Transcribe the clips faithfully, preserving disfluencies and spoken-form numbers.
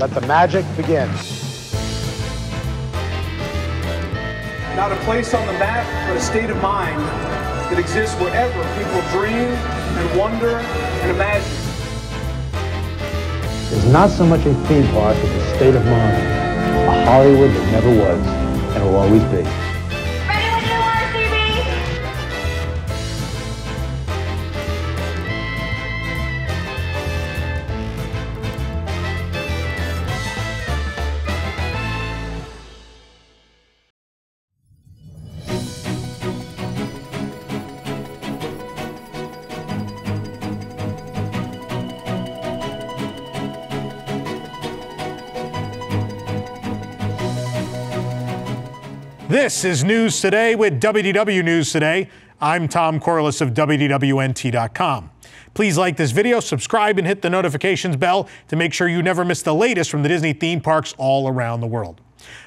Let the magic begin. Not a place on the map, but a state of mind that exists wherever people dream and wonder and imagine. It's not so much a theme park, it's a state of mind. A Hollywood that never was and will always be. This is News Today with W D W News Today. I'm Tom Corliss of W D W N T dot com. Please like this video, subscribe, and hit the notifications bell to make sure you never miss the latest from the Disney theme parks all around the world.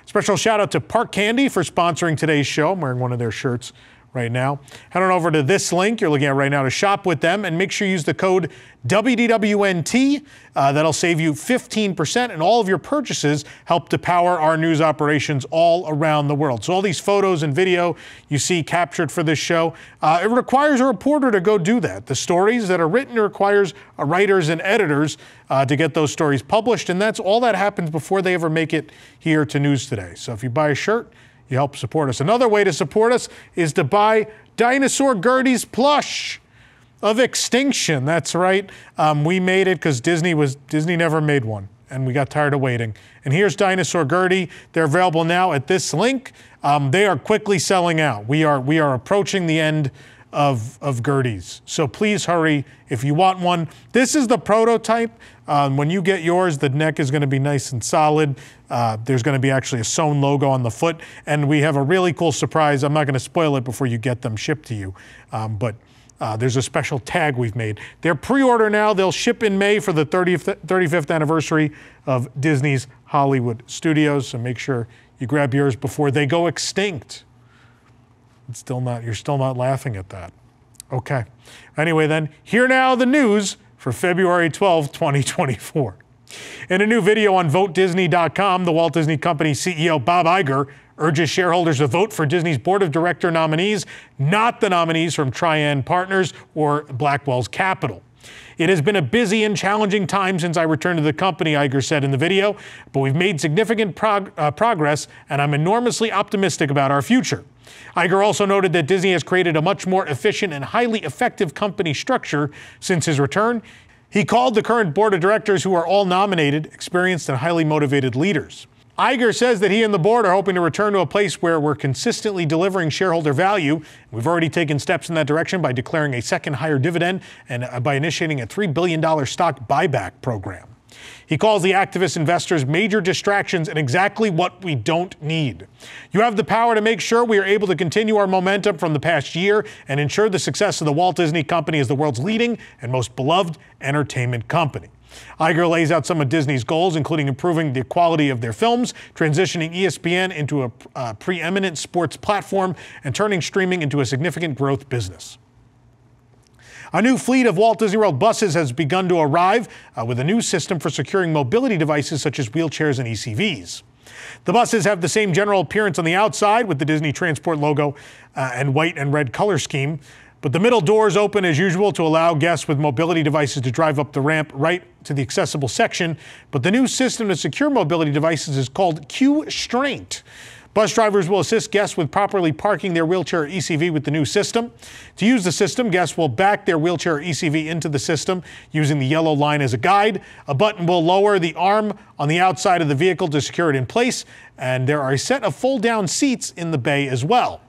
Special shout out to Park Candy for sponsoring today's show. I'm wearing one of their shirts right now. Head on over to this link you're looking at right now to shop with them, and make sure you use the code W D W N T. Uh, that'll save you fifteen percent, and all of your purchases help to power our news operations all around the world. So all these photos and video you see captured for this show, uh, it requires a reporter to go do that. The stories that are written requires writers and editors uh, to get those stories published, and that's all that happens before they ever make it here to News Today. So if you buy a shirt, you help support us. Another way to support us is to buy Dinosaur Gertie's plush of extinction. That's right. Um, we made it because Disney was Disney never made one, and we got tired of waiting. And here's Dinosaur Gertie. They're available now at this link. Um, they are quickly selling out. We are we are approaching the end of of Gertie's. So please hurry if you want one. This is the prototype. Um, when you get yours, the neck is going to be nice and solid. Uh, there's going to be actually a sewn logo on the foot, and we have a really cool surprise. I'm not going to spoil it before you get them shipped to you, um, but uh, there's a special tag we've made. They're pre-order now. They'll ship in May for the thirtieth, thirty-fifth anniversary of Disney's Hollywood Studios, so make sure you grab yours before they go extinct. It's still not, you're still not laughing at that. Okay. Anyway then, here now the news for February twelfth, twenty twenty-four. In a new video on Vote Disney dot com, the Walt Disney Company C E O Bob Iger urges shareholders to vote for Disney's Board of Director nominees, not the nominees from Trian Partners or Blackwell's Capital. It has been a busy and challenging time since I returned to the company, Iger said in the video, but we've made significant prog uh, progress, and I'm enormously optimistic about our future. Iger also noted that Disney has created a much more efficient and highly effective company structure since his return. He called the current board of directors, who are all nominated, experienced and highly motivated leaders. Iger says that he and the board are hoping to return to a place where we're consistently delivering shareholder value. We've already taken steps in that direction by declaring a second higher dividend and by initiating a three billion dollar stock buyback program. He calls the activist investors major distractions and exactly what we don't need. You have the power to make sure we are able to continue our momentum from the past year and ensure the success of the Walt Disney Company as the world's leading and most beloved entertainment company. Iger lays out some of Disney's goals, including improving the quality of their films, transitioning E S P N into a uh, preeminent sports platform, and turning streaming into a significant growth business. A new fleet of Walt Disney World buses has begun to arrive uh, with a new system for securing mobility devices such as wheelchairs and E C Vs. The buses have the same general appearance on the outside with the Disney Transport logo uh, and white and red color scheme, but the middle doors open as usual to allow guests with mobility devices to drive up the ramp right to the accessible section. But the new system to secure mobility devices is called Q-Straint. Bus drivers will assist guests with properly parking their wheelchair or E C V with the new system. To use the system, guests will back their wheelchair or E C V into the system using the yellow line as a guide. A button will lower the arm on the outside of the vehicle to secure it in place, and there are a set of fold-down seats in the bay as well.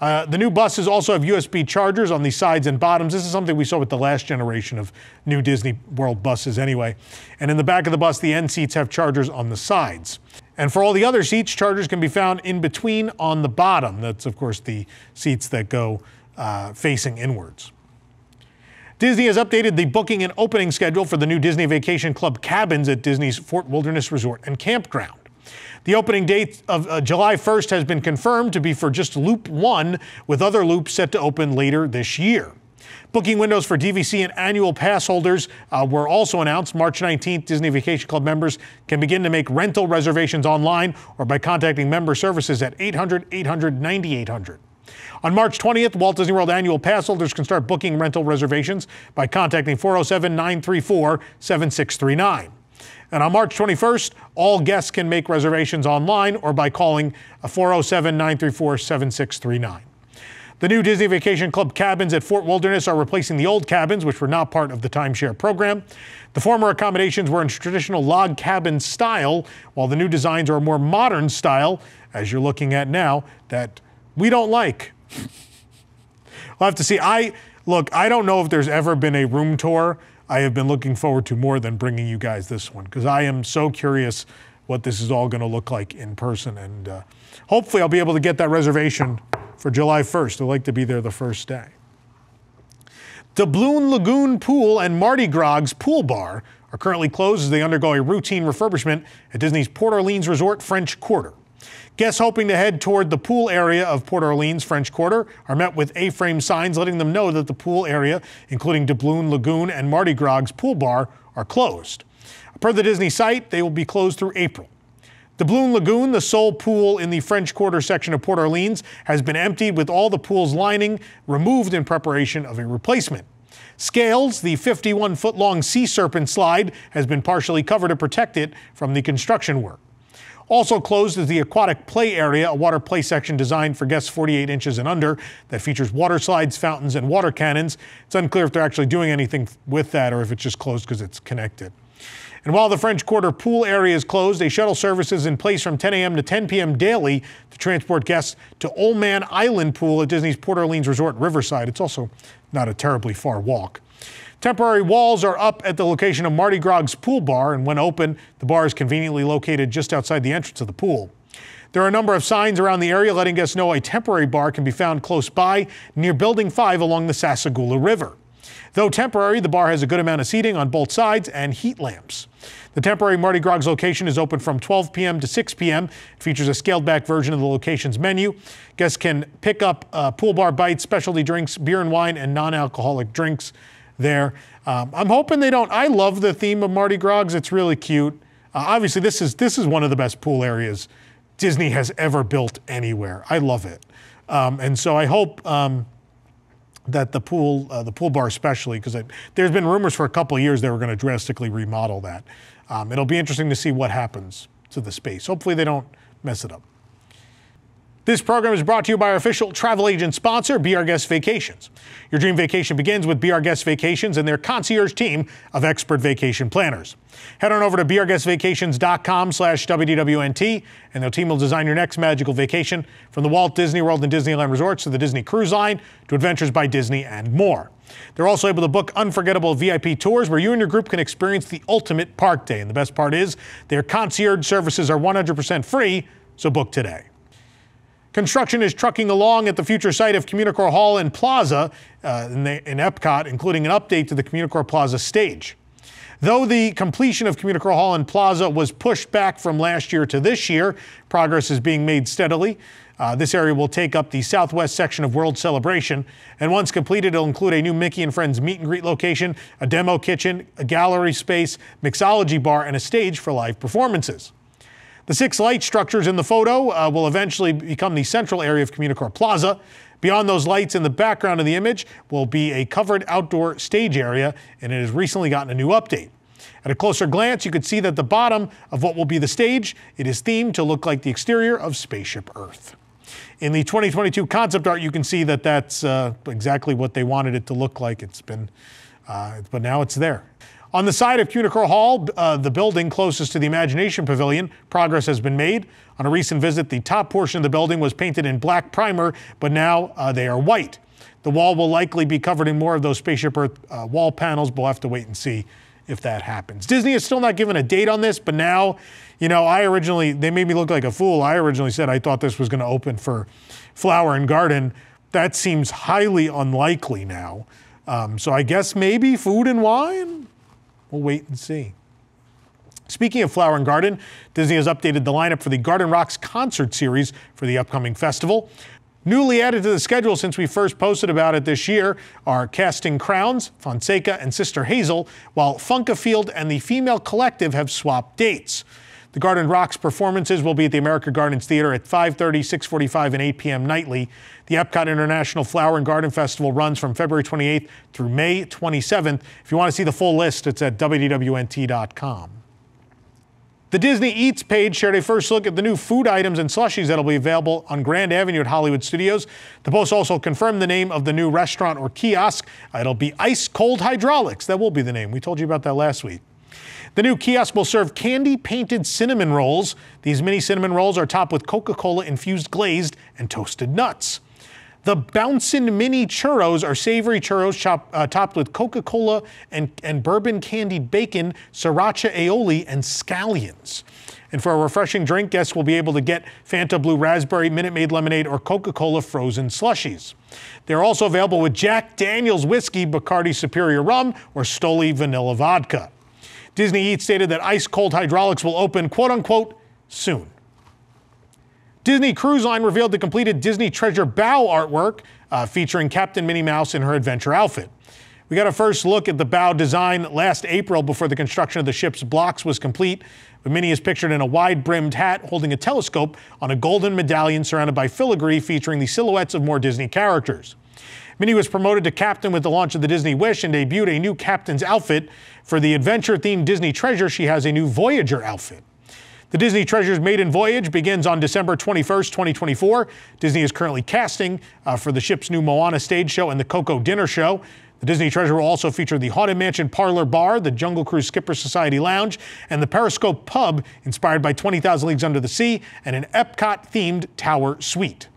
Uh, the new buses also have U S B chargers on the sides and bottoms. This is something we saw with the last generation of new Disney World buses anyway. And in the back of the bus, the end seats have chargers on the sides. And for all the other seats, chargers can be found in between on the bottom. That's, of course, the seats that go uh, facing inwards. Disney has updated the booking and opening schedule for the new Disney Vacation Club cabins at Disney's Fort Wilderness Resort and Campground. The opening date of uh, July first has been confirmed to be for just Loop one, with other loops set to open later this year. Booking windows for D V C and annual pass holders uh, were also announced. March nineteenth, Disney Vacation Club members can begin to make rental reservations online or by contacting member services at eight hundred, eight hundred, ninety-eight hundred. On March twentieth, Walt Disney World annual pass holders can start booking rental reservations by contacting four oh seven, nine three four, seven six three nine. And on March twenty-first, all guests can make reservations online or by calling four oh seven, nine three four, seven six three nine. The new Disney Vacation Club cabins at Fort Wilderness are replacing the old cabins, which were not part of the timeshare program. The former accommodations were in traditional log cabin style, while the new designs are a more modern style, as you're looking at now, that we don't like. I'll have to see. I look, I don't know if there's ever been a room tour I have been looking forward to more than bringing you guys this one, because I am so curious what this is all going to look like in person. And uh, hopefully I'll be able to get that reservation for July first. I'd like to be there the first day. Doubloon Lagoon Pool and Mardi Gras Pool Bar are currently closed as they undergo a routine refurbishment at Disney's Port Orleans Resort French Quarter. Guests hoping to head toward the pool area of Port Orleans French Quarter are met with A-frame signs letting them know that the pool area, including Doubloon Lagoon and Mardi Gras Pool Bar, are closed. Per the Disney site, they will be closed through April. Doubloon Lagoon, the sole pool in the French Quarter section of Port Orleans, has been emptied with all the pool's lining removed in preparation of a replacement. Scales, the fifty-one-foot-long sea serpent slide, has been partially covered to protect it from the construction work. Also closed is the aquatic play area, a water play section designed for guests forty-eight inches and under that features water slides, fountains, and water cannons. It's unclear if they're actually doing anything with that or if it's just closed because it's connected. And while the French Quarter pool area is closed, a shuttle service is in place from ten a m to ten p m daily to transport guests to Old Man Island Pool at Disney's Port Orleans Resort Riverside. It's also not a terribly far walk. Temporary walls are up at the location of Mardi Gras Pool Bar, and when open, the bar is conveniently located just outside the entrance of the pool. There are a number of signs around the area letting guests know a temporary bar can be found close by near Building five along the Sassagoula River. Though temporary, the bar has a good amount of seating on both sides and heat lamps. The temporary Mardi Gras location is open from twelve p m to six p m It features a scaled-back version of the location's menu. Guests can pick up uh, pool bar bites, specialty drinks, beer and wine, and non-alcoholic drinks there. Um, I'm hoping they don't. I love the theme of Mardi Gras. It's really cute. Uh, obviously, this is this is one of the best pool areas Disney has ever built anywhere. I love it. Um, and so I hope um, that the pool, uh, the pool bar especially, because there's been rumors for a couple of years they were going to drastically remodel that. Um, it'll be interesting to see what happens to the space. Hopefully they don't mess it up. This program is brought to you by our official travel agent sponsor, Be Our Guest Vacations. Your dream vacation begins with Be Our Guest Vacations and their concierge team of expert vacation planners. Head on over to Be Our Guest Vacations dot com slash W D W N T, and their team will design your next magical vacation, from the Walt Disney World and Disneyland Resorts to the Disney Cruise Line to Adventures by Disney and more. They're also able to book unforgettable V I P tours where you and your group can experience the ultimate park day. And the best part is their concierge services are one hundred percent free, so book today. Construction is trucking along at the future site of CommuniCore Hall and Plaza uh, in, the, in Epcot, including an update to the CommuniCore Plaza stage. Though the completion of CommuniCore Hall and Plaza was pushed back from last year to this year, progress is being made steadily. Uh, this area will take up the southwest section of World Celebration, and once completed, it'll include a new Mickey and Friends meet and greet location, a demo kitchen, a gallery space, mixology bar, and a stage for live performances. The six light structures in the photo uh, will eventually become the central area of CommuniCore Plaza. Beyond those lights in the background of the image will be a covered outdoor stage area, and it has recently gotten a new update. At a closer glance, you can see that the bottom of what will be the stage, it is themed to look like the exterior of Spaceship Earth. In the twenty twenty-two concept art, you can see that that's uh, exactly what they wanted it to look like. It's been, uh, but now it's there. On the side of CommuniCore Hall, uh, the building closest to the Imagination Pavilion, progress has been made. On a recent visit, the top portion of the building was painted in black primer, but now uh, they are white. The wall will likely be covered in more of those Spaceship Earth uh, wall panels, but we'll have to wait and see if that happens. Disney is still not giving a date on this, but now, you know, I originally, they made me look like a fool. I originally said I thought this was going to open for Flower and Garden. That seems highly unlikely now. Um, so I guess maybe food and wine? We'll wait and see. Speaking of Flower and Garden, Disney has updated the lineup for the Garden Rocks concert series for the upcoming festival. Newly added to the schedule since we first posted about it this year are Casting Crowns, Fonseca, and Sister Hazel, while Funkafield and the Female Collective have swapped dates. The Garden Rocks performances will be at the America Gardens Theater at five thirty, six forty-five, and eight p m nightly. The Epcot International Flower and Garden Festival runs from February twenty-eighth through May twenty-seventh. If you want to see the full list, it's at W D W N T dot com. The Disney Eats page shared a first look at the new food items and slushies that will be available on Grand Avenue at Hollywood Studios. The Post also confirmed the name of the new restaurant or kiosk. It'll be Ice Cold Hydraulics. That will be the name. We told you about that last week. The new kiosk will serve candy-painted cinnamon rolls. These mini cinnamon rolls are topped with Coca-Cola infused glazed and toasted nuts. The Bouncin' Mini Churros are savory churros chop, uh, topped with Coca-Cola and, and bourbon-candied bacon, sriracha aioli, and scallions. And for a refreshing drink, guests will be able to get Fanta Blue Raspberry, Minute Maid Lemonade, or Coca-Cola frozen slushies. They're also available with Jack Daniel's Whiskey, Bacardi Superior Rum, or Stoli Vanilla Vodka. Disney Eats stated that Ice Cold Hydraulics will open, quote-unquote, soon. Disney Cruise Line revealed the completed Disney Treasure bow artwork uh, featuring Captain Minnie Mouse in her adventure outfit. We got a first look at the bow design last April before the construction of the ship's blocks was complete. But Minnie is pictured in a wide-brimmed hat holding a telescope on a golden medallion surrounded by filigree featuring the silhouettes of more Disney characters. Minnie was promoted to captain with the launch of the Disney Wish and debuted a new captain's outfit. For the adventure-themed Disney Treasure, she has a new Voyager outfit. The Disney Treasure's maiden voyage begins on December twenty-first, twenty twenty-four. Disney is currently casting uh, for the ship's new Moana stage show and the Coco Dinner Show. The Disney Treasure will also feature the Haunted Mansion Parlor Bar, the Jungle Cruise Skipper Society Lounge, and the Periscope Pub, inspired by twenty thousand Leagues Under the Sea, and an Epcot-themed Tower Suite.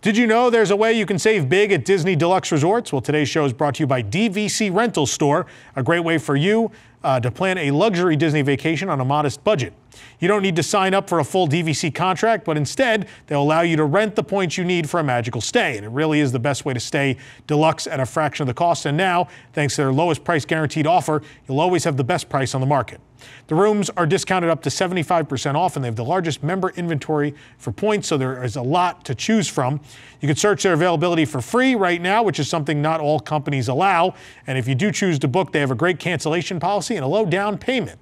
Did you know there's a way you can save big at Disney Deluxe Resorts? Well, today's show is brought to you by D V C Rental Store, a great way for you uh, to plan a luxury Disney vacation on a modest budget. You don't need to sign up for a full D V C contract, but instead, they'll allow you to rent the points you need for a magical stay. And it really is the best way to stay deluxe at a fraction of the cost. And now, thanks to their lowest price guaranteed offer, you'll always have the best price on the market. The rooms are discounted up to seventy-five percent off, and they have the largest member inventory for points, so there is a lot to choose from. You can search their availability for free right now, which is something not all companies allow. And if you do choose to book, they have a great cancellation policy and a low down payment.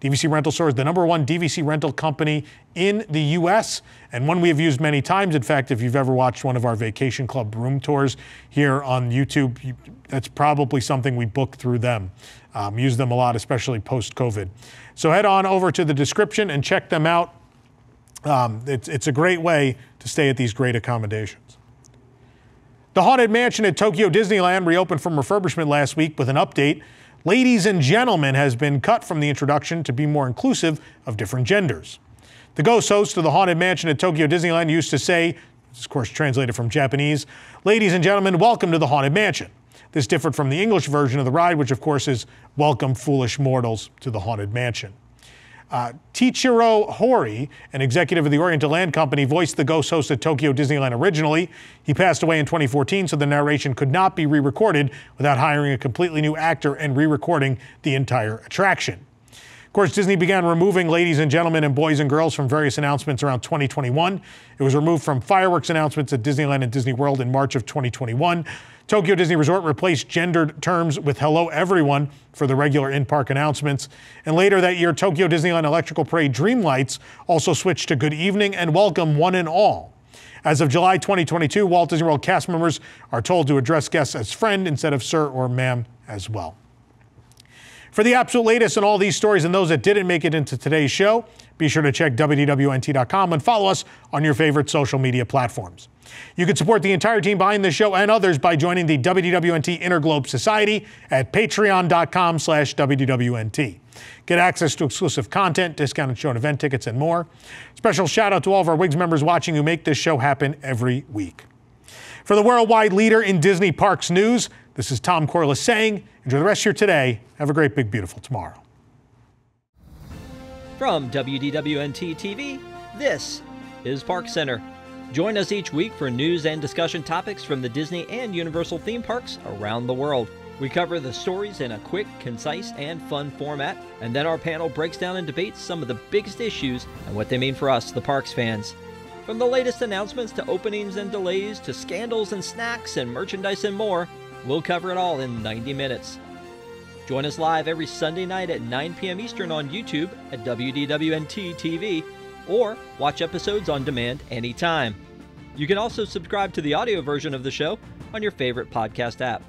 D V C Rental Store is the number one D V C rental company in the U S and one we have used many times. In fact, if you've ever watched one of our Vacation Club room tours here on YouTube, you, that's probably something we book through them. Um, use them a lot, especially post-COVID. So head on over to the description and check them out. Um, it's, it's a great way to stay at these great accommodations. The Haunted Mansion at Tokyo Disneyland reopened from refurbishment last week with an update. Ladies and Gentlemen has been cut from the introduction to be more inclusive of different genders. The ghost host of the Haunted Mansion at Tokyo Disneyland used to say, this is of course translated from Japanese, "Ladies and gentlemen, welcome to the Haunted Mansion." This differed from the English version of the ride, which of course is "Welcome, foolish mortals, to the Haunted Mansion." Uh, Tichiro Hori, an executive of the Oriental Land Company, voiced the ghost host at Tokyo Disneyland originally. He passed away in twenty fourteen, so the narration could not be re-recorded without hiring a completely new actor and re-recording the entire attraction. Of course, Disney began removing Ladies and Gentlemen and Boys and Girls from various announcements around twenty twenty-one. It was removed from fireworks announcements at Disneyland and Disney World in March of twenty twenty-one. Tokyo Disney Resort replaced gendered terms with "Hello Everyone" for the regular in-park announcements. And later that year, Tokyo Disneyland Electrical Parade Dream Lights also switched to "Good Evening" and "Welcome One and All." As of July twenty twenty-two, Walt Disney World cast members are told to address guests as friend instead of sir or ma'am as well. For the absolute latest on all these stories and those that didn't make it into today's show, be sure to check W D W N T dot com and follow us on your favorite social media platforms. You can support the entire team behind this show and others by joining the W D W N T Interglobe Society at patreon dot com slash W D W N T. Get access to exclusive content, discounted show and event tickets, and more. Special shout out to all of our W D W N T members watching who make this show happen every week. For the worldwide leader in Disney Parks news, this is Tom Corliss saying, enjoy the rest of your today. Have a great, big, beautiful tomorrow. From W D W N T T V, this is Park Center. Join us each week for news and discussion topics from the Disney and Universal theme parks around the world. We cover the stories in a quick, concise, and fun format, and then our panel breaks down and debates some of the biggest issues and what they mean for us, the parks fans. From the latest announcements to openings and delays to scandals and snacks and merchandise and more, we'll cover it all in ninety minutes. Join us live every Sunday night at nine p m Eastern on YouTube at W D W N T T V, or watch episodes on demand anytime. You can also subscribe to the audio version of the show on your favorite podcast app.